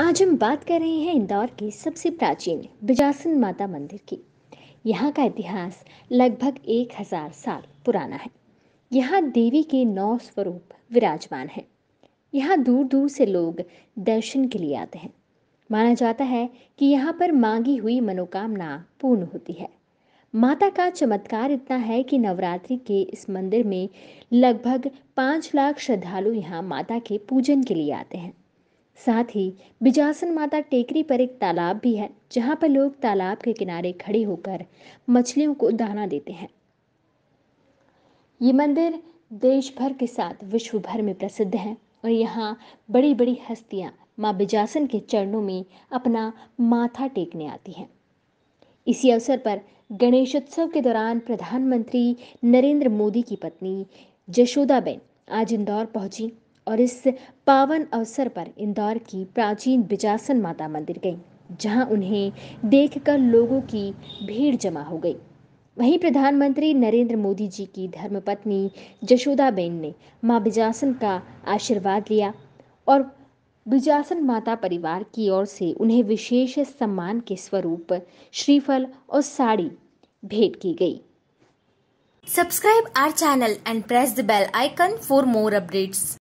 आज हम बात कर रहे हैं इंदौर के सबसे प्राचीन बिजासन माता मंदिर की। यहाँ का इतिहास लगभग 1000 साल पुराना है। यहाँ देवी के 9 स्वरूप विराजमान हैं। यहाँ दूर दूर से लोग दर्शन के लिए आते हैं। माना जाता है कि यहाँ पर मांगी हुई मनोकामना पूर्ण होती है। माता का चमत्कार इतना है कि नवरात्रि के इस मंदिर में लगभग 5 लाख श्रद्धालु यहाँ माता के पूजन के लिए आते हैं। साथ ही बिजासन माता टेकरी पर एक तालाब भी है, जहां पर लोग तालाब के किनारे खड़े होकर मछलियों को दाना देते हैं। ये मंदिर देश भर के साथ विश्व भर में प्रसिद्ध है और यहाँ बड़ी बड़ी हस्तियां माँ बिजासन के चरणों में अपना माथा टेकने आती हैं। इसी अवसर पर गणेशोत्सव के दौरान प्रधानमंत्री नरेंद्र मोदी की पत्नी जशोदाबेन आज इंदौर पहुंची और इस पावन अवसर पर इंदौर की प्राचीन बिजासन माता मंदिर गई, जहां उन्हें देखकर लोगों की भीड़ जमा हो गई। वहीं प्रधानमंत्री नरेंद्र मोदी जी की धर्मपत्नी जशोदाबेन ने मां बिजासन का आशीर्वाद लिया और बिजासन माता परिवार की ओर से उन्हें विशेष सम्मान के स्वरूप श्रीफल और साड़ी भेंट की गई। Subscribe our channel and press the bell icon for more updates.